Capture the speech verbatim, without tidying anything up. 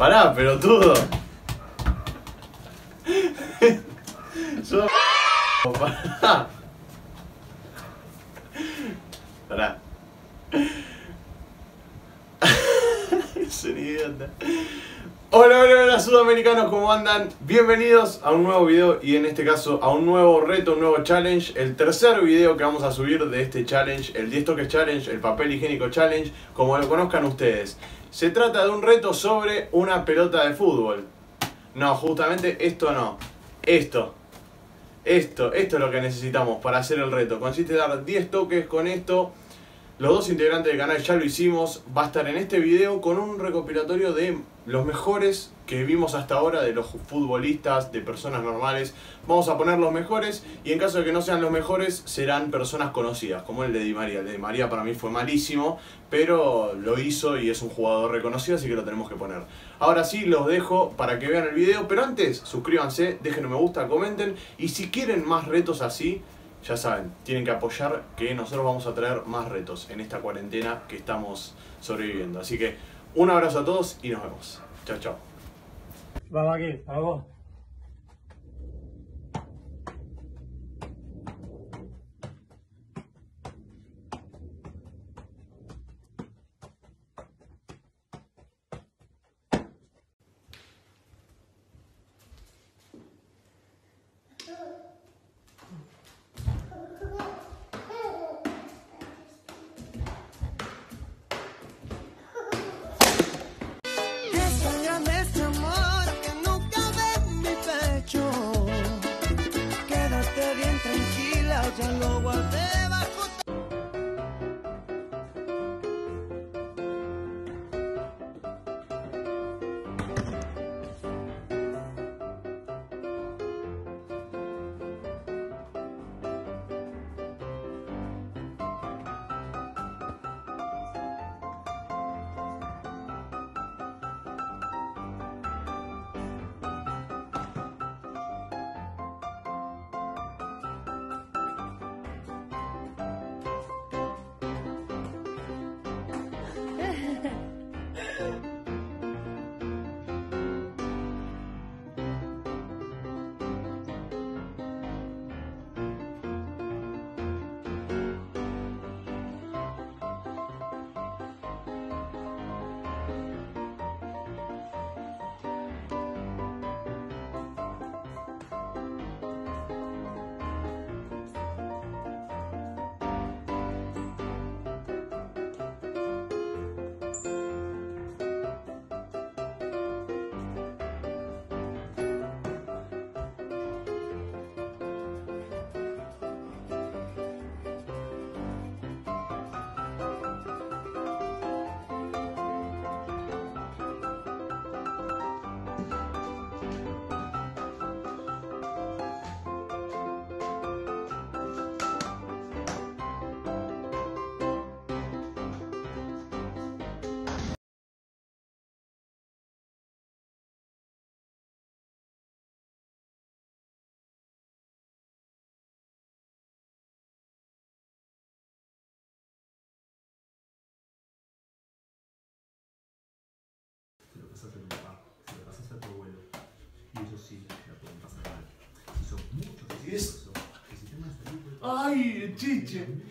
Pará, pelotudo. Yo... Pará. Pará. Es un idiota. Hola, hola, hola sudamericanos, ¿cómo andan? Bienvenidos a un nuevo video y en este caso a un nuevo reto, un nuevo challenge. El tercer video que vamos a subir de este challenge, el diez toques challenge, el papel higiénico challenge, como lo conozcan ustedes. Se trata de un reto sobre una pelota de fútbol. No, justamente esto no. Esto. Esto, esto es lo que necesitamos para hacer el reto. Consiste en dar diez toques con esto. Los dos integrantes del canal ya lo hicimos. Va a estar en este video con un recopilatorio de los mejores que vimos hasta ahora, de los futbolistas, de personas normales. Vamos a poner los mejores y en caso de que no sean los mejores, serán personas conocidas, como el de Di María. El de Di María para mí fue malísimo, pero lo hizo y es un jugador reconocido, así que lo tenemos que poner. Ahora sí, los dejo para que vean el video, pero antes suscríbanse, dejen un me gusta, comenten y si quieren más retos así, ya saben, tienen que apoyar que nosotros vamos a traer más retos en esta cuarentena que estamos sobreviviendo. Así que un abrazo a todos y nos vemos. Chao, chao. Vamos aquí, para vos. Ya lo guardé bajo. A tu papá, se lo pasas a tu abuelo, y eso sí, la pueden pasar mal. Si son muchos, si son, que si tengas. ¡Ay, chiche!